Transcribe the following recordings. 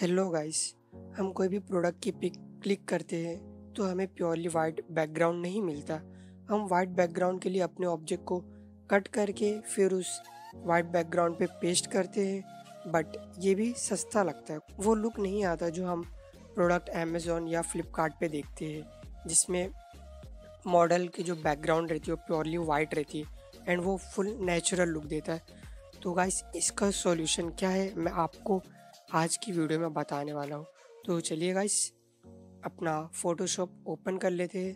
Hello guys, हम कोई भी प्रोडक्ट की पिक क्लिक करते हैं तो हमें प्योरली वाइट बैकग्राउंड नहीं मिलता। हम वाइट बैकग्राउंड के लिए अपने ऑब्जेक्ट को कट करके फिर उस वाइट बैकग्राउंड पे पेस्ट करते हैं, बट ये भी सस्ता लगता है। वो लुक नहीं आता जो हम प्रोडक्ट अमेज़ॉन या फ्लिपकार्ट पे देखते हैं, जिसमें मॉडल की जो बैकग्राउंड रहती है वो प्योरली वाइट रहती है एंड वो फुल नेचुरल लुक देता है। तो गाइस, इसका सॉल्यूशन क्या है मैं आपको आज की वीडियो में बताने वाला हूँ। तो चलिए गाइस, अपना फोटोशॉप ओपन कर लेते हैं।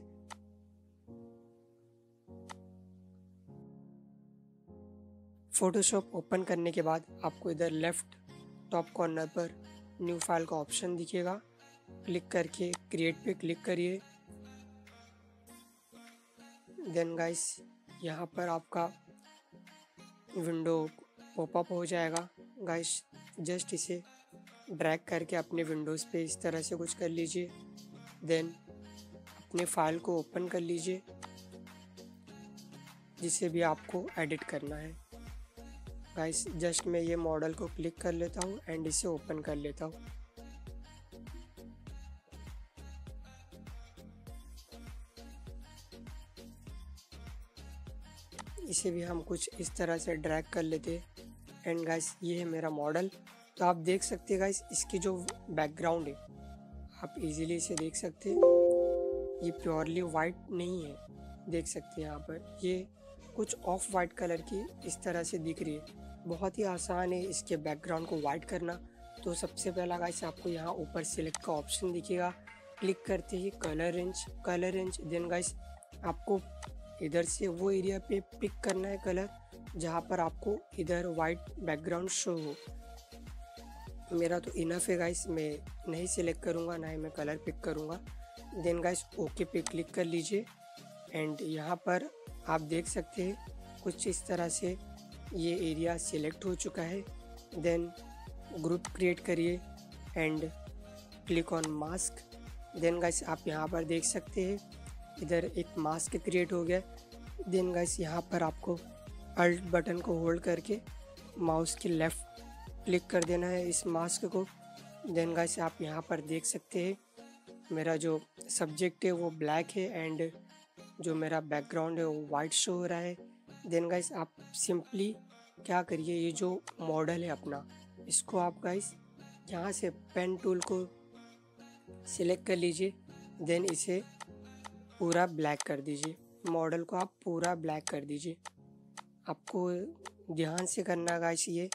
फोटोशॉप ओपन करने के बाद आपको इधर लेफ्ट टॉप कॉर्नर पर न्यू फाइल का ऑप्शन दिखेगा। क्लिक करके क्रिएट पे क्लिक करिए। देन गाइस, यहाँ पर आपका विंडो पॉपअप हो जाएगा। गाइस, जस्ट इसे ड्रैग करके अपने विंडोज़ पे इस तरह से कुछ कर लीजिए। देन अपने फाइल को ओपन कर लीजिए जिसे भी आपको एडिट करना है। गाइस, जस्ट मैं ये मॉडल को क्लिक कर लेता हूँ एंड इसे ओपन कर लेता हूँ। इसे भी हम कुछ इस तरह से ड्रैग कर लेते हैं। एंड गाइस, ये है मेरा मॉडल। तो आप देख सकते हैं गाइस, इसकी जो बैकग्राउंड है आप इजीली इसे देख सकते हैं। ये प्योरली वाइट नहीं है, देख सकते हैं यहाँ पर ये कुछ ऑफ वाइट कलर की इस तरह से दिख रही है। बहुत ही आसान है इसके बैकग्राउंड को वाइट करना। तो सबसे पहला गाइस, आपको यहाँ ऊपर सिलेक्ट का ऑप्शन दिखेगा। क्लिक करते ही कलर रेंज। देन गाइस, आपको इधर से वो एरिया पे पिक करना है कलर जहाँ पर आपको इधर वाइट बैकग्राउंड शो हो। मेरा तो इनफ है गाइस, मैं नहीं सिलेक्ट करूँगा, ना ही मैं कलर पिक करूँगा। देन गाइस, ओके पे क्लिक कर लीजिए। एंड यहाँ पर आप देख सकते हैं कुछ इस तरह से ये एरिया सिलेक्ट हो चुका है। देन ग्रुप क्रिएट करिए and click on mask. Then guys, आप यहाँ पर देख सकते हैं इधर एक मास्क क्रिएट हो गया। देन गाइस, यहाँ पर आपको अल्ट बटन को होल्ड करके माउस की लेफ़्ट क्लिक कर देना है इस मास्क को। देन गाइस, आप यहाँ पर देख सकते हैं मेरा जो सब्जेक्ट है वो ब्लैक है एंड जो मेरा बैकग्राउंड है वो वाइट शो हो रहा है। देन गाइस, आप सिंपली क्या करिए, ये जो मॉडल है अपना, इसको आप गाइस यहाँ से पेन टूल को सिलेक्ट कर लीजिए। देन इसे पूरा ब्लैक कर दीजिए। मॉडल को आप पूरा ब्लैक कर दीजिए। आपको ध्यान से करना है गाइस ये।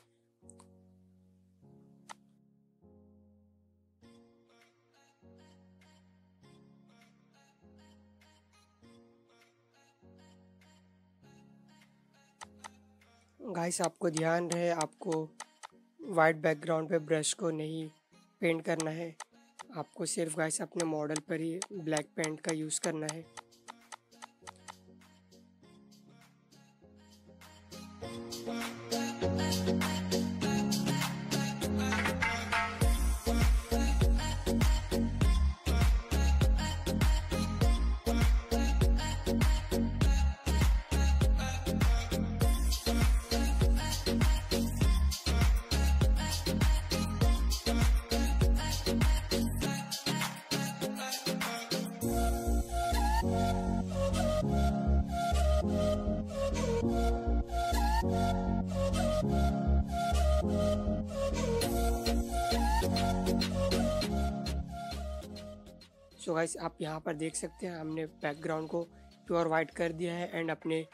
गाइस, आपको ध्यान रहे, आपको वाइट बैकग्राउंड पे ब्रश को नहीं पेंट करना है। आपको सिर्फ गाइस अपने मॉडल पर ही ब्लैक पेंट का यूज़ करना है। सो गाइस, आप यहाँ पर देख सकते हैं हमने बैकग्राउंड को प्योर वाइट कर दिया है एंड अपने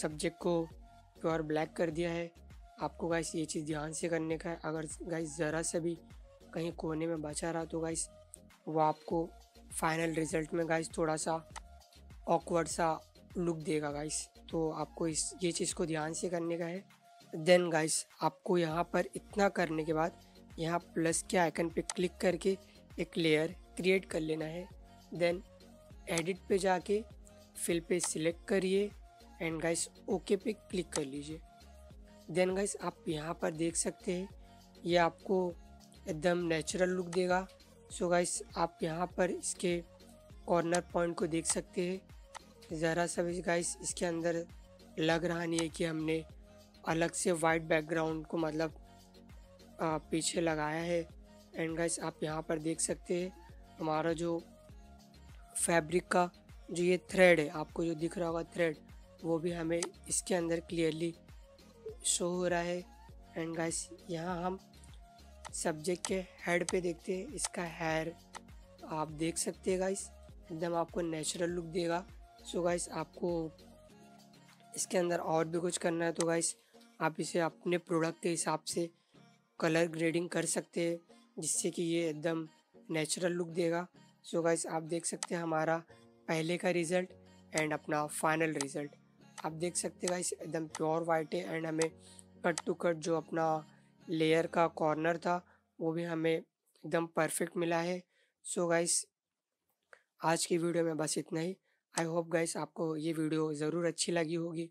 सब्जेक्ट को प्योर ब्लैक कर दिया है। आपको गाइस ये चीज़ ध्यान से करने का है। अगर गाइस ज़रा सा भी कहीं कोने में बचा रहा तो गाइस वो आपको फाइनल रिजल्ट में गाइस थोड़ा सा ऑकवर्ड सा लुक देगा गाइस। तो आपको इस ये चीज़ को ध्यान से करने का है। देन गाइस, आपको यहाँ पर इतना करने के बाद यहाँ प्लस के आइकन पे क्लिक करके एक लेयर क्रिएट कर लेना है। देन एडिट पे जाके फिल पे सिलेक्ट करिए एंड गाइस ओके पे क्लिक कर लीजिए। देन गाइस, आप यहाँ पर देख सकते हैं ये आपको एकदम नेचुरल लुक देगा। सो गाइस, आप यहाँ पर इसके कॉर्नर पॉइंट को देख सकते हैं। ज़रा सा भी गाइस इसके अंदर लग रहा नहीं है कि हमने अलग से वाइट बैकग्राउंड को मतलब पीछे लगाया है। एंड गाइस आप यहाँ पर देख सकते हैं हमारा जो फैब्रिक का जो ये थ्रेड है, आपको जो दिख रहा होगा थ्रेड, वो भी हमें इसके अंदर क्लियरली शो हो रहा है। एंड गाइस यहाँ हम सब्जेक्ट के हेड पे देखते हैं, इसका हेयर आप देख सकते हैं गाइस, एकदम आपको नेचुरल लुक देगा। सो गाइस आपको इसके अंदर और भी कुछ करना है तो गाइस आप इसे अपने प्रोडक्ट के हिसाब से कलर ग्रेडिंग कर सकते हैं, जिससे कि ये एकदम नेचुरल लुक देगा। सो गाइस आप देख सकते हैं हमारा पहले का रिज़ल्ट एंड अपना फाइनल रिज़ल्ट आप देख सकते हैं गाइस, एकदम प्योर वाइट है। एंड हमें कट टू कट जो अपना लेयर का कॉर्नर था वो भी हमें एकदम परफेक्ट मिला है। सो गाइस आज की वीडियो में बस इतना ही। आई होप गाइस आपको ये वीडियो ज़रूर अच्छी लगी होगी।